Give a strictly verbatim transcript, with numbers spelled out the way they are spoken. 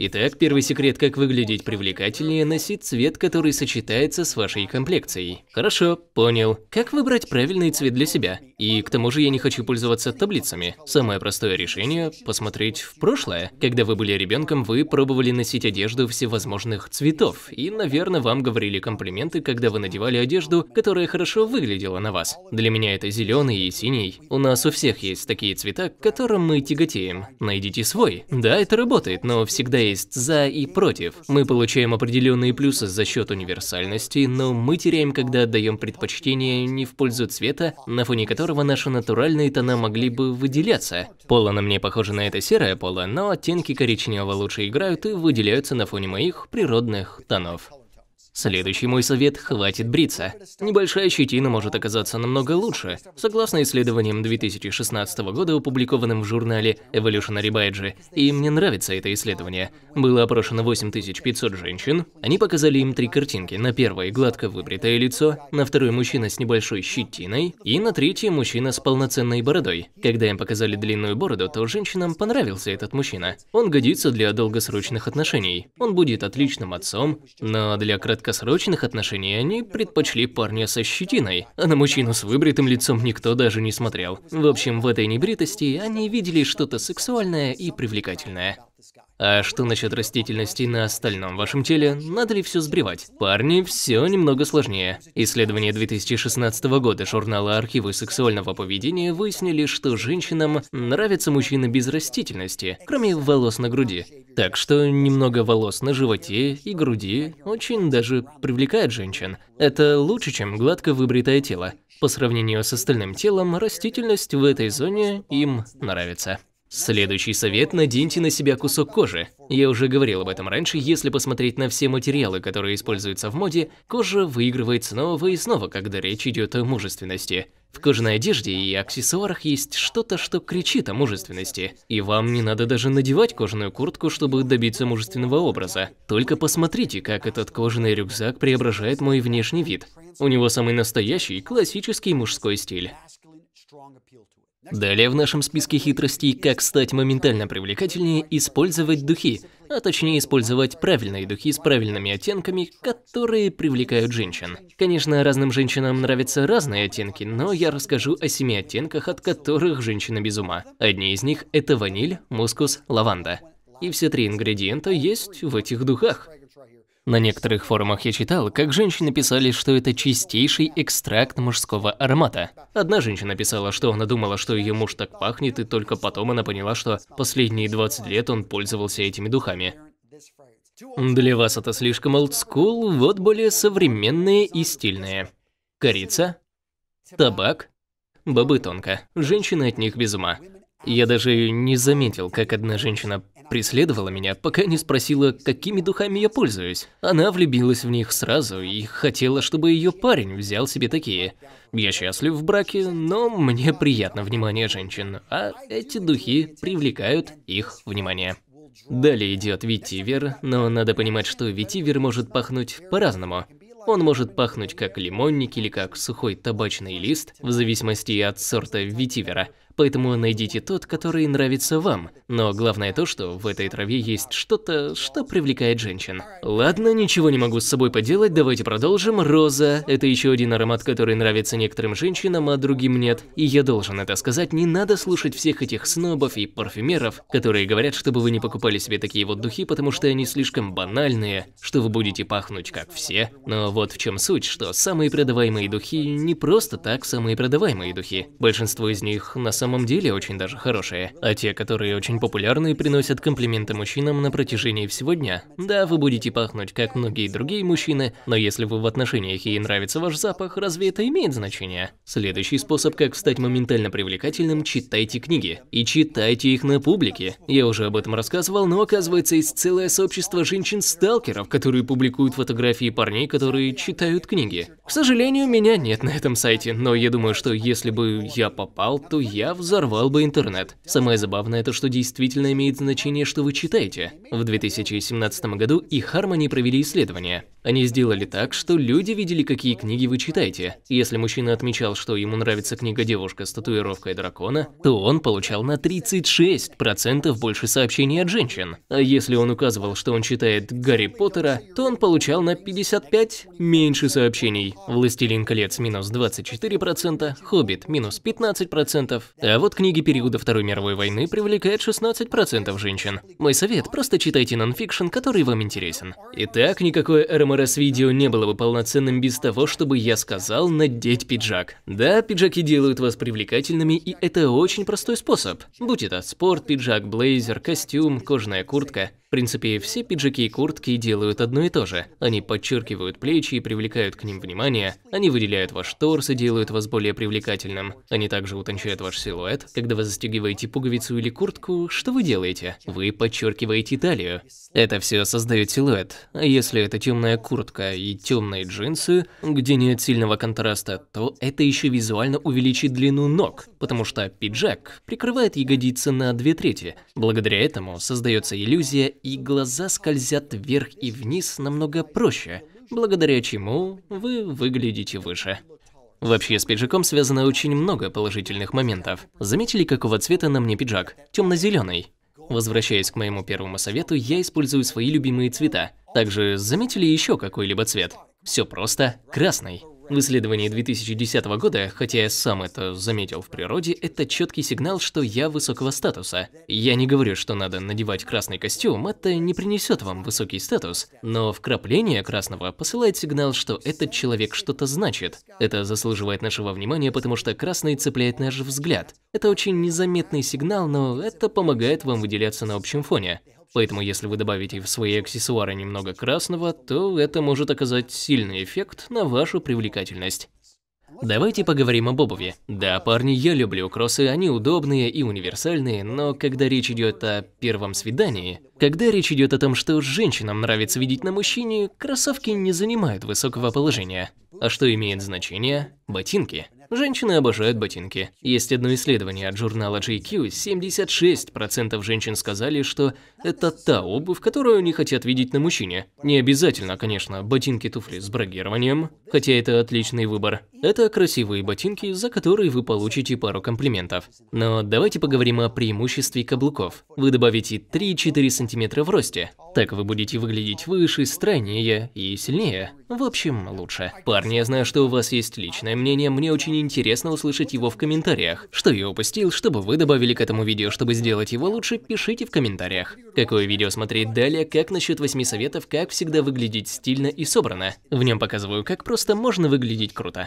Итак, первый секрет, как выглядеть привлекательнее, носить цвет, который сочетается с вашей комплекцией. Хорошо, понял. Как выбрать правильный цвет для себя? И к тому же я не хочу пользоваться таблицами. Самое простое решение – посмотреть в прошлое. Когда вы были ребенком, вы пробовали носить одежду всевозможных цветов. И, наверное, вам говорили комплименты, когда вы надевали одежду, которая хорошо выглядела на вас. Для меня это зеленый и синий. У нас у всех есть такие цвета, к которым мы тяготеем. Найдите свой. Да, это работает, но всегда есть за и против. Мы получаем определенные плюсы за счет универсальности, но мы теряем, когда отдаем предпочтение не в пользу цвета, на фоне которого наши натуральные тона могли бы выделяться. Поло на мне похоже на это серое поло, но оттенки коричневого лучше играют и выделяются на фоне моих природных тонов. Следующий мой совет – хватит бриться. Небольшая щетина может оказаться намного лучше. Согласно исследованиям две тысячи шестнадцатого года, опубликованным в журнале Evolutionary Biology, и мне нравится это исследование, было опрошено восемь тысяч пятьсот женщин. Они показали им три картинки. На первой – гладко выбритое лицо, на второй – мужчина с небольшой щетиной, и на третьей – мужчина с полноценной бородой. Когда им показали длинную бороду, то женщинам понравился этот мужчина. Он годится для долгосрочных отношений. Он будет отличным отцом, но для краткосрочных краткосрочных отношений они предпочли парня со щетиной, а на мужчину с выбритым лицом никто даже не смотрел. В общем, в этой небритости они видели что-то сексуальное и привлекательное. А что насчет растительности на остальном вашем теле? Надо ли все сбривать? Парни, все немного сложнее. Исследование две тысячи шестнадцатого года журнала «Архивы сексуального поведения» выяснили, что женщинам нравятся мужчины без растительности, кроме волос на груди. Так что немного волос на животе и груди очень даже привлекает женщин. Это лучше, чем гладко выбритое тело. По сравнению с остальным телом, растительность в этой зоне им нравится. Следующий совет – наденьте на себя кусок кожи. Я уже говорил об этом раньше, если посмотреть на все материалы, которые используются в моде, кожа выигрывает снова и снова, когда речь идет о мужественности. В кожаной одежде и аксессуарах есть что-то, что кричит о мужественности. И вам не надо даже надевать кожаную куртку, чтобы добиться мужественного образа. Только посмотрите, как этот кожаный рюкзак преображает мой внешний вид. У него самый настоящий, классический мужской стиль. Далее в нашем списке хитростей, как стать моментально привлекательнее, использовать духи, а точнее использовать правильные духи с правильными оттенками, которые привлекают женщин. Конечно, разным женщинам нравятся разные оттенки, но я расскажу о семи оттенках, от которых женщина без ума. Одни из них – это ваниль, мускус, лаванда. И все три ингредиента есть в этих духах. На некоторых форумах я читал, как женщины писали, что это чистейший экстракт мужского аромата. Одна женщина писала, что она думала, что ее муж так пахнет, и только потом она поняла, что последние двадцать лет он пользовался этими духами. Для вас это слишком олдскул, вот более современные и стильные. Корица, табак, бобы тонко. Женщины от них без ума. Я даже не заметил, как одна женщина преследовала меня, пока не спросила, какими духами я пользуюсь. Она влюбилась в них сразу и хотела, чтобы ее парень взял себе такие. Я счастлив в браке, но мне приятно внимание женщин, а эти духи привлекают их внимание. Далее идет ветивер, но надо понимать, что ветивер может пахнуть по-разному. Он может пахнуть как лимонник или как сухой табачный лист, в зависимости от сорта ветивера. Поэтому найдите тот, который нравится вам. Но главное то, что в этой траве есть что-то, что привлекает женщин. Ладно, ничего не могу с собой поделать, давайте продолжим. Роза – это еще один аромат, который нравится некоторым женщинам, а другим нет. И я должен это сказать, не надо слушать всех этих снобов и парфюмеров, которые говорят, чтобы вы не покупали себе такие вот духи, потому что они слишком банальные, что вы будете пахнуть как все. Но вот в чем суть, что самые продаваемые духи не просто так самые продаваемые духи. Большинство из них на самом деле На самом деле очень даже хорошие, а те, которые очень популярны, приносят комплименты мужчинам на протяжении всего дня. Да, вы будете пахнуть, как многие другие мужчины, но если вы в отношениях и нравится ваш запах, разве это имеет значение? Следующий способ, как стать моментально привлекательным – читайте книги. И читайте их на публике. Я уже об этом рассказывал, но оказывается, есть целое сообщество женщин-сталкеров, которые публикуют фотографии парней, которые читают книги. К сожалению, меня нет на этом сайте, но я думаю, что если бы я попал, то я взорвал бы интернет. Самое забавное то, что действительно имеет значение, что вы читаете. В две тысячи семнадцатом году и Хармони провели исследование. Они сделали так, что люди видели, какие книги вы читаете. Если мужчина отмечал, что ему нравится книга «Девушка с татуировкой дракона», то он получал на тридцать шесть процентов больше сообщений от женщин. А если он указывал, что он читает «Гарри Поттера», то он получал на пятьдесят пять процентов меньше сообщений. «Властелин колец» минус двадцать четыре процента, «Хоббит» минус пятнадцать процентов. А вот книги периода Второй мировой войны привлекают шестнадцать процентов женщин. Мой совет – просто читайте нонфикшн, который вам интересен. Итак, никакое эр эм эр эс видео не было бы полноценным без того, чтобы я сказал надеть пиджак. Да, пиджаки делают вас привлекательными, и это очень простой способ. Будь это спорт, пиджак, блейзер, костюм, кожаная куртка. В принципе, все пиджаки и куртки делают одно и то же. Они подчеркивают плечи и привлекают к ним внимание, они выделяют ваш торс и делают вас более привлекательным. Они также утончают ваш силуэт. Когда вы застегиваете пуговицу или куртку, что вы делаете? Вы подчеркиваете талию. Это все создает силуэт. А если это темная куртка и темные джинсы, где нет сильного контраста, то это еще визуально увеличит длину ног, потому что пиджак прикрывает ягодицы на две трети. Благодаря этому создается иллюзия, и глаза скользят вверх и вниз намного проще, благодаря чему вы выглядите выше. Вообще, с пиджаком связано очень много положительных моментов. Заметили, какого цвета на мне пиджак? Темно-зеленый. Возвращаясь к моему первому совету, я использую свои любимые цвета. Также заметили еще какой-либо цвет? Все просто красный. В исследовании две тысячи десятого года, хотя я сам это заметил в природе, это четкий сигнал, что я высокого статуса. Я не говорю, что надо надевать красный костюм, это не принесет вам высокий статус, но вкрапление красного посылает сигнал, что этот человек что-то значит. Это заслуживает нашего внимания, потому что красный цепляет наш взгляд. Это очень незаметный сигнал, но это помогает вам выделяться на общем фоне. Поэтому, если вы добавите в свои аксессуары немного красного, то это может оказать сильный эффект на вашу привлекательность. Давайте поговорим об обуви. Да, парни, я люблю кроссы, они удобные и универсальные, но когда речь идет о первом свидании, когда речь идет о том, что женщинам нравится видеть на мужчине, кроссовки не занимают высокого положения. А что имеет значение? Ботинки. Женщины обожают ботинки. Есть одно исследование от журнала джи кью, семьдесят шесть процентов женщин сказали, что это та обувь, которую они хотят видеть на мужчине. Не обязательно, конечно, ботинки-туфли с брогированием, хотя это отличный выбор. Это красивые ботинки, за которые вы получите пару комплиментов. Но давайте поговорим о преимуществе каблуков. Вы добавите три-четыре сантиметра в росте. Так вы будете выглядеть выше, стройнее и сильнее. В общем, лучше. Парни, я знаю, что у вас есть личное мнение, мне очень интересно услышать его в комментариях. Что я упустил, чтобы вы добавили к этому видео, чтобы сделать его лучше, пишите в комментариях. Какое видео смотреть далее, как насчет восьми советов, как всегда выглядеть стильно и собрано. В нем показываю, как просто можно выглядеть круто.